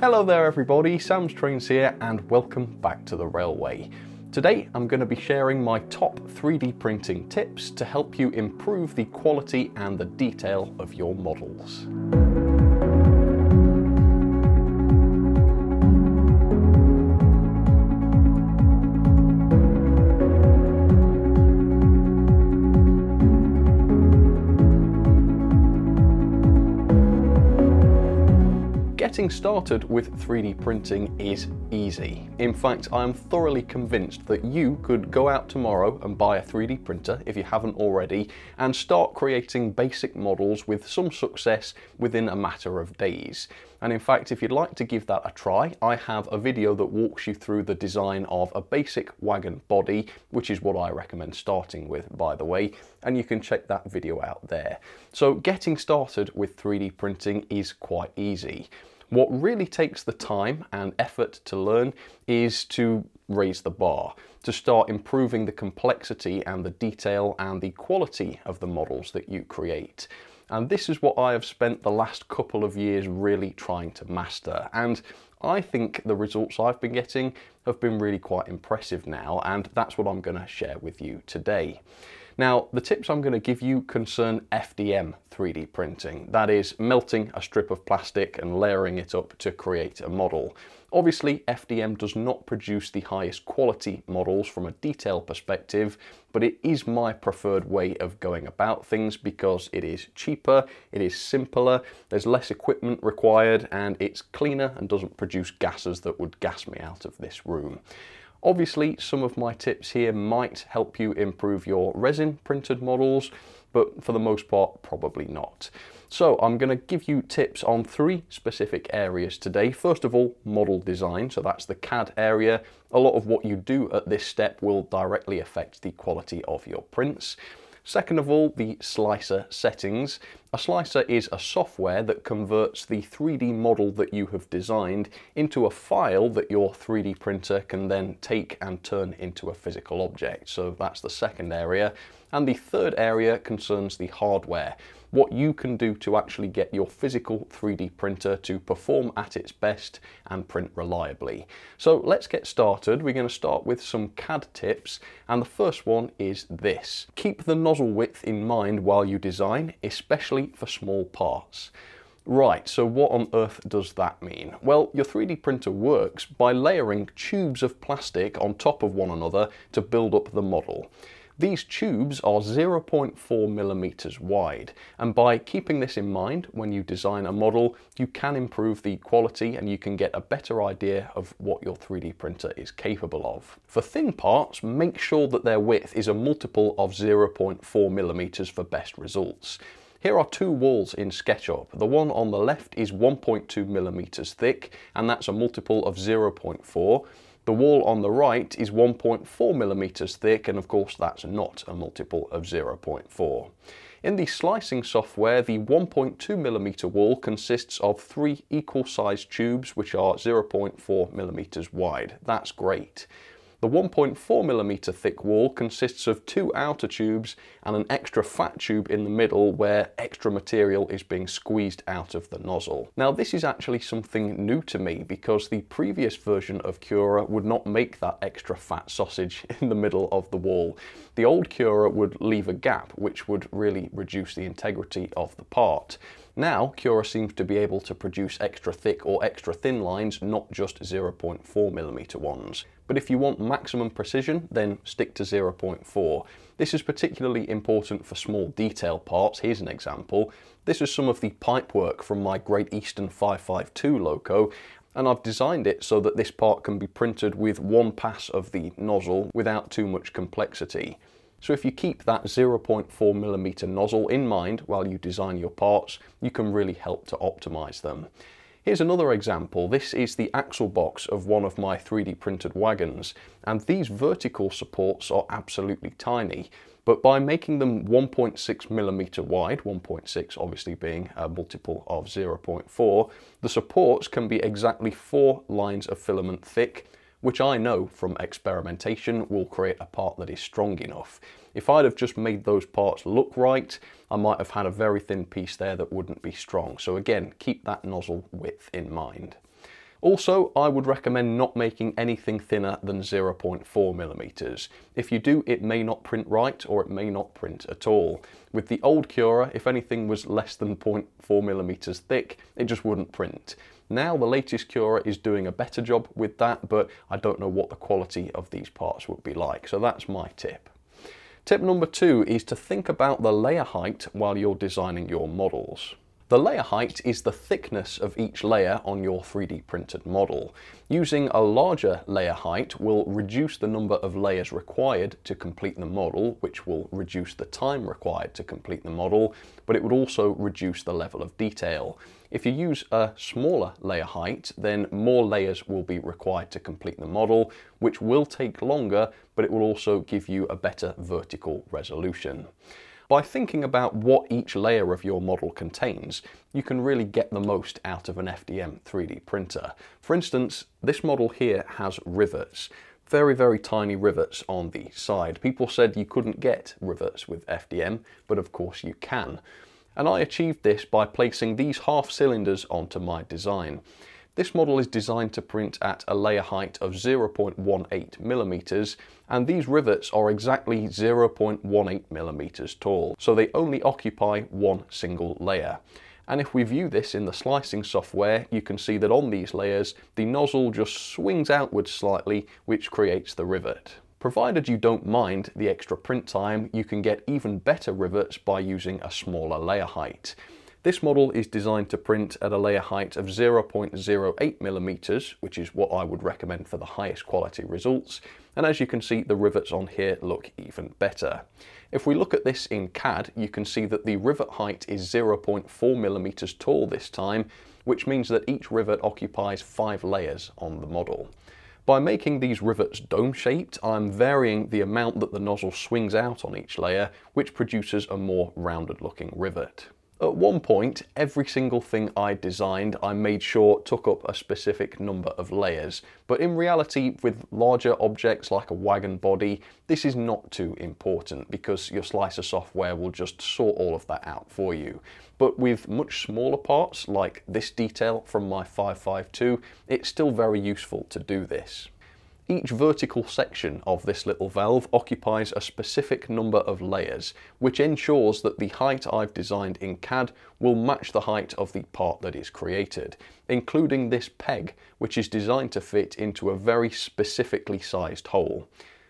Hello there everybody, Sam's Trains here and welcome back to the railway. Today I'm going to be sharing my top 3D printing tips to help you improve the quality and the detail of your models. Getting started with 3D printing is easy. In fact, I am thoroughly convinced that you could go out tomorrow and buy a 3D printer, if you haven't already, and start creating basic models with some success within a matter of days. And in fact, if you'd like to give that a try, I have a video that walks you through the design of a basic wagon body, which is what I recommend starting with, by the way, and you can check that video out there. So getting started with 3D printing is quite easy. What really takes the time and effort to learn is to raise the bar, to start improving the complexity and the detail and the quality of the models that you create. And this is what I have spent the last couple of years really trying to master. And I think the results I've been getting have been really quite impressive now, and that's what I'm going to share with you today. Now, the tips I'm going to give you concern FDM 3D printing, that is melting a strip of plastic and layering it up to create a model. Obviously, FDM does not produce the highest quality models from a detail perspective, but it is my preferred way of going about things because it is cheaper, it is simpler, there's less equipment required, and it's cleaner and doesn't produce gases that would gas me out of this room. Obviously, some of my tips here might help you improve your resin printed models, but for the most part, probably not. So I'm going to give you tips on three specific areas today. First of all, model design. So that's the CAD area. A lot of what you do at this step will directly affect the quality of your prints. Second of all, the slicer settings. A slicer is a software that converts the 3D model that you have designed into a file that your 3D printer can then take and turn into a physical object. So that's the second area. And the third area concerns the hardware. What you can do to actually get your physical 3D printer to perform at its best and print reliably. So let's get started. We're going to start with some CAD tips, and the first one is this. Keep the nozzle width in mind while you design, especially for small parts. Right, so what on earth does that mean? Well, your 3D printer works by layering tubes of plastic on top of one another to build up the model. These tubes are 0.4 millimeters wide, and by keeping this in mind when you design a model, you can improve the quality and you can get a better idea of what your 3D printer is capable of. For thin parts, make sure that their width is a multiple of 0.4 millimeters for best results. Here are two walls in SketchUp. The one on the left is 1.2 millimeters thick, and that's a multiple of 0.4. The wall on the right is 1.4 millimeters thick, and of course that's not a multiple of 0.4. In the slicing software, the 1.2 millimeter wall consists of three equal-sized tubes which are 0.4 millimeters wide. That's great. The 1.4 millimeter thick wall consists of two outer tubes and an extra fat tube in the middle where extra material is being squeezed out of the nozzle. Now this is actually something new to me because the previous version of Cura would not make that extra fat sausage in the middle of the wall. The old Cura would leave a gap which would really reduce the integrity of the part. Now, Cura seems to be able to produce extra thick or extra thin lines, not just 0.4 millimeter ones. But if you want maximum precision, then stick to 0.4. This is particularly important for small detail parts. Here's an example. This is some of the pipework from my Great Eastern 552 loco, and I've designed it so that this part can be printed with one pass of the nozzle without too much complexity. So if you keep that 0.4 millimeter nozzle in mind while you design your parts, you can really help to optimize them. Here's another example. This is the axle box of one of my 3D printed wagons, and these vertical supports are absolutely tiny, but by making them 1.6 millimeter wide, 1.6 obviously being a multiple of 0.4, the supports can be exactly 4 lines of filament thick, which I know from experimentation will create a part that is strong enough. If I'd have just made those parts look right, I might have had a very thin piece there that wouldn't be strong. So again, keep that nozzle width in mind. Also, I would recommend not making anything thinner than 0.4 millimeters. If you do, it may not print right, or it may not print at all. With the old Cura, if anything was less than 0.4 millimeters thick, it just wouldn't print. Now the latest Cura is doing a better job with that, but I don't know what the quality of these parts would be like, so that's my tip. Tip number 2 is to think about the layer height while you're designing your models. The layer height is the thickness of each layer on your 3D printed model. Using a larger layer height will reduce the number of layers required to complete the model, which will reduce the time required to complete the model, but it would also reduce the level of detail. If you use a smaller layer height, then more layers will be required to complete the model, which will take longer, but it will also give you a better vertical resolution. By thinking about what each layer of your model contains, you can really get the most out of an FDM 3D printer. For instance, this model here has rivets. Very, very tiny rivets on the side. People said you couldn't get rivets with FDM, but of course you can. And I achieved this by placing these half cylinders onto my design. This model is designed to print at a layer height of 0.18 millimeters, and these rivets are exactly 0.18 millimeters tall, so they only occupy one single layer. And if we view this in the slicing software, you can see that on these layers, the nozzle just swings outwards slightly, which creates the rivet. Provided you don't mind the extra print time, you can get even better rivets by using a smaller layer height. This model is designed to print at a layer height of 0.08 millimeters, which is what I would recommend for the highest quality results. And as you can see, the rivets on here look even better. If we look at this in CAD, you can see that the rivet height is 0.4 millimeters tall this time, which means that each rivet occupies 5 layers on the model. By making these rivets dome-shaped, I'm varying the amount that the nozzle swings out on each layer, which produces a more rounded-looking rivet. At one point, every single thing I designed, I made sure took up a specific number of layers. But in reality, with larger objects like a wagon body, this is not too important because your Slicer software will just sort all of that out for you. But with much smaller parts, like this detail from my 552, it's still very useful to do this. Each vertical section of this little valve occupies a specific number of layers, which ensures that the height I've designed in CAD will match the height of the part that is created, including this peg, which is designed to fit into a very specifically sized hole.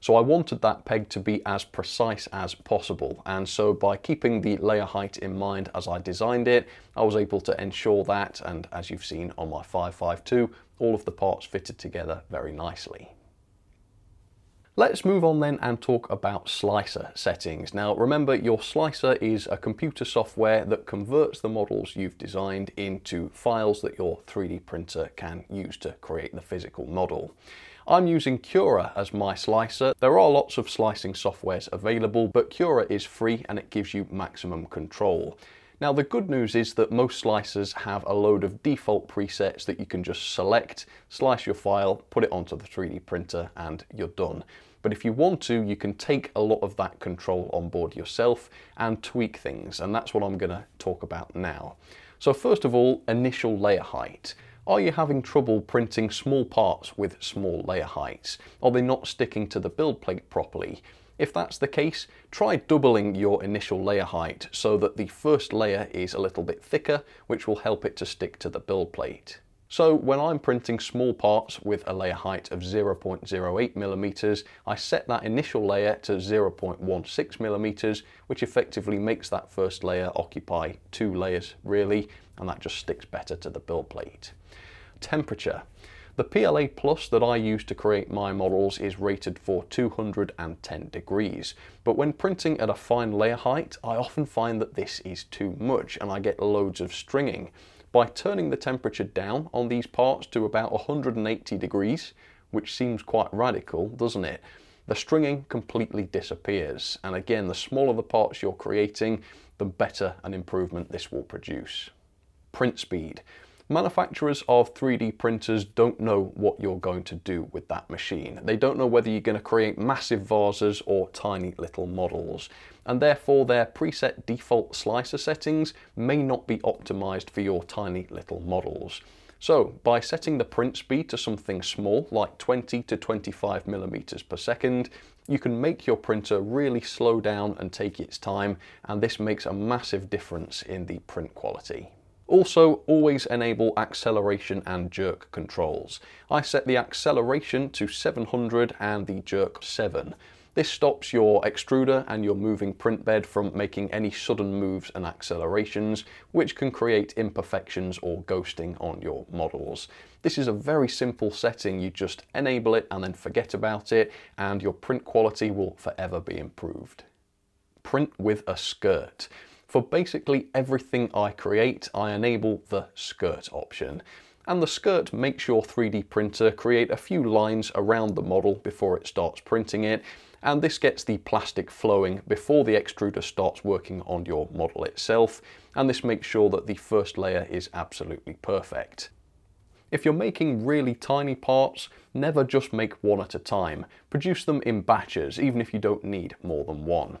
So I wanted that peg to be as precise as possible, and so by keeping the layer height in mind as I designed it, I was able to ensure that, and as you've seen on my 552, all of the parts fitted together very nicely. Let's move on then and talk about slicer settings. Now remember, your slicer is a computer software that converts the models you've designed into files that your 3D printer can use to create the physical model. I'm using Cura as my slicer. There are lots of slicing softwares available, but Cura is free and it gives you maximum control. Now the good news is that most slicers have a load of default presets that you can just select, slice your file, put it onto the 3D printer, and you're done. But if you want to, you can take a lot of that control on board yourself and tweak things, and that's what I'm going to talk about now. So first of all, initial layer height. Are you having trouble printing small parts with small layer heights? Are they not sticking to the build plate properly? If that's the case, try doubling your initial layer height so that the first layer is a little bit thicker, which will help it to stick to the build plate. So when I'm printing small parts with a layer height of 0.08 millimeters, I set that initial layer to 0.16 millimeters, which effectively makes that first layer occupy 2 layers really, and that just sticks better to the build plate. Temperature. The PLA+ that I use to create my models is rated for 210 degrees, but when printing at a fine layer height, I often find that this is too much and I get loads of stringing. By turning the temperature down on these parts to about 180 degrees, which seems quite radical, doesn't it? The stringing completely disappears, and again, the smaller the parts you're creating, the better an improvement this will produce. Print speed. Manufacturers of 3D printers don't know what you're going to do with that machine. They don't know whether you're going to create massive vases or tiny little models, and therefore their preset default slicer settings may not be optimized for your tiny little models. So by setting the print speed to something small, like 20 to 25 millimeters per second, you can make your printer really slow down and take its time, and this makes a massive difference in the print quality. Also, always enable acceleration and jerk controls. I set the acceleration to 700 and the jerk 7. This stops your extruder and your moving print bed from making any sudden moves and accelerations, which can create imperfections or ghosting on your models. This is a very simple setting. You just enable it and then forget about it, and your print quality will forever be improved. Print with a skirt. For basically everything I create, I enable the skirt option. And the skirt makes your 3D printer create a few lines around the model before it starts printing it, and this gets the plastic flowing before the extruder starts working on your model itself, and this makes sure that the first layer is absolutely perfect. If you're making really tiny parts, never just make one at a time. Produce them in batches, even if you don't need more than one.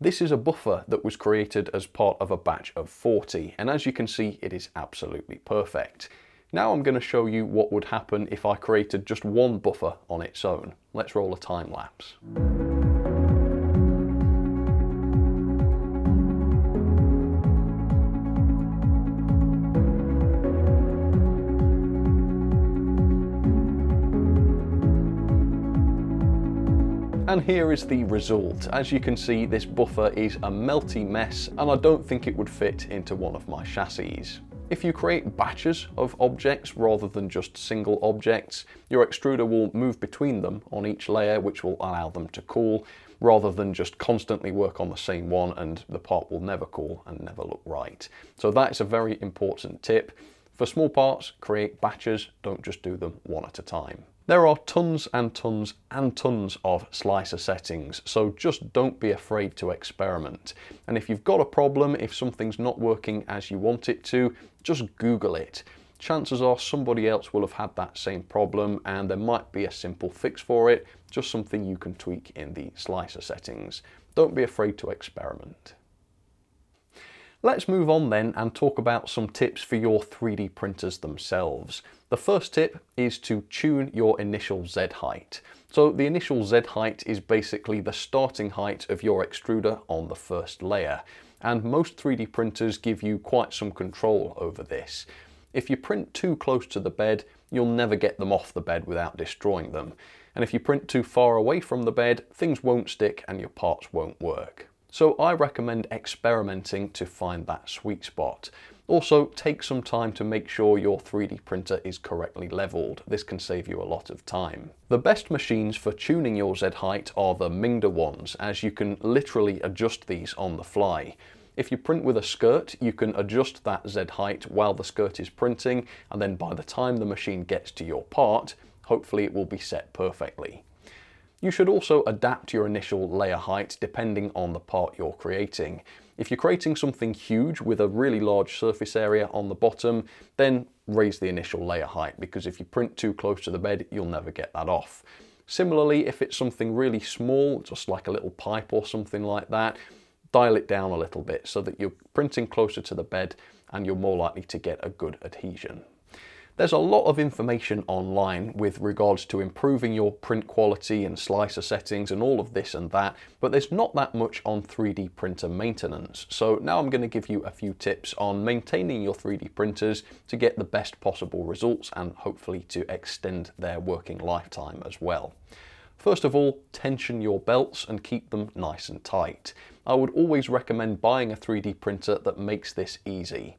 This is a buffer that was created as part of a batch of 40, and as you can see, it is absolutely perfect. Now I'm going to show you what would happen if I created just one buffer on its own. Let's roll a time lapse. And here is the result. As you can see, this buffer is a melty mess, and I don't think it would fit into one of my chassis. If you create batches of objects rather than just single objects, your extruder will move between them on each layer, which will allow them to cool, rather than just constantly work on the same one and the part will never cool and never look right. So that's a very important tip. For small parts, create batches, don't just do them one at a time. There are tons and tons and tons of slicer settings, so just don't be afraid to experiment. And if you've got a problem, if something's not working as you want it to, just Google it. Chances are somebody else will have had that same problem, and there might be a simple fix for it, just something you can tweak in the slicer settings. Don't be afraid to experiment. Let's move on then and talk about some tips for your 3D printers themselves. The first tip is to tune your initial Z height. So the initial Z height is basically the starting height of your extruder on the first layer. And most 3D printers give you quite some control over this. If you print too close to the bed, you'll never get them off the bed without destroying them. And if you print too far away from the bed, things won't stick and your parts won't work. So I recommend experimenting to find that sweet spot. Also, take some time to make sure your 3D printer is correctly leveled. This can save you a lot of time. The best machines for tuning your Z height are the Mingda ones, as you can literally adjust these on the fly. If you print with a skirt, you can adjust that Z height while the skirt is printing, and then by the time the machine gets to your part, hopefully it will be set perfectly. You should also adapt your initial layer height depending on the part you're creating. If you're creating something huge with a really large surface area on the bottom, then raise the initial layer height, because if you print too close to the bed, you'll never get that off. Similarly, if it's something really small, just like a little pipe or something like that, dial it down a little bit so that you're printing closer to the bed and you're more likely to get a good adhesion. There's a lot of information online with regards to improving your print quality and slicer settings and all of this and that, but there's not that much on 3D printer maintenance. So now I'm going to give you a few tips on maintaining your 3D printers to get the best possible results and hopefully to extend their working lifetime as well. First of all, tension your belts and keep them nice and tight. I would always recommend buying a 3D printer that makes this easy.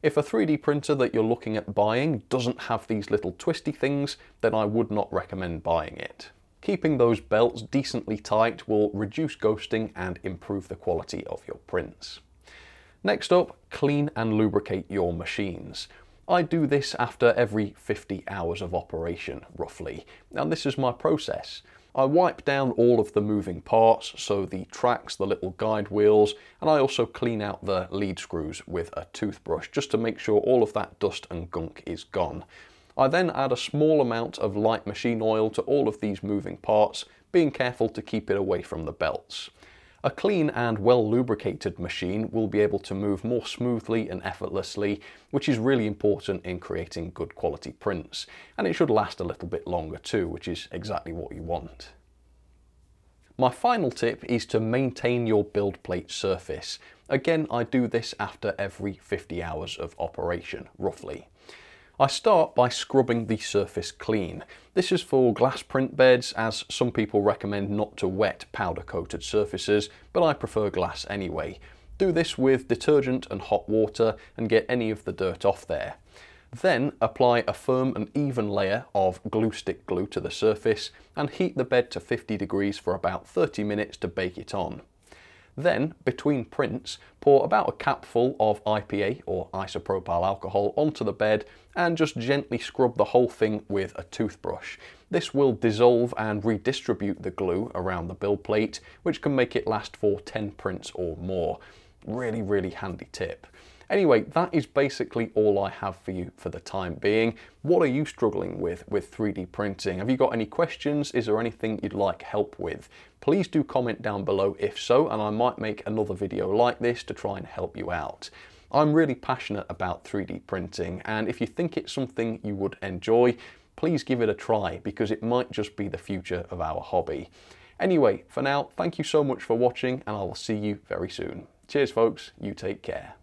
If a 3D printer that you're looking at buying doesn't have these little twisty things, then I would not recommend buying it. Keeping those belts decently tight will reduce ghosting and improve the quality of your prints. Next up, clean and lubricate your machines. I do this after every 50 hours of operation, roughly. Now this is my process. I wipe down all of the moving parts, so the tracks, the little guide wheels, and I also clean out the lead screws with a toothbrush just to make sure all of that dust and gunk is gone. I then add a small amount of light machine oil to all of these moving parts, being careful to keep it away from the belts. A A clean and well lubricated machine will be able to move more smoothly and effortlessly, which is really important in creating good quality prints. And it should last a little bit longer too, which is exactly what you want. My final tip is to maintain your build plate surface. Again, I do this after every 50 hours of operation, roughly. I start by scrubbing the surface clean. This is for glass print beds, as some people recommend not to wet powder coated surfaces, but I prefer glass anyway. Do this with detergent and hot water and get any of the dirt off there. Then apply a firm and even layer of glue stick glue to the surface and heat the bed to 50 degrees for about 30 minutes to bake it on. Then, between prints, pour about a capful of IPA or isopropyl alcohol onto the bed and just gently scrub the whole thing with a toothbrush. This will dissolve and redistribute the glue around the build plate, which can make it last for 10 prints or more. Really, really handy tip. Anyway, that is basically all I have for you for the time being. What are you struggling with 3D printing? Have you got any questions? Is there anything you'd like help with? Please do comment down below if so, and I might make another video like this to try and help you out. I'm really passionate about 3D printing, and if you think it's something you would enjoy, please give it a try, because it might just be the future of our hobby. Anyway, for now, thank you so much for watching, and I will see you very soon. Cheers, folks. You take care.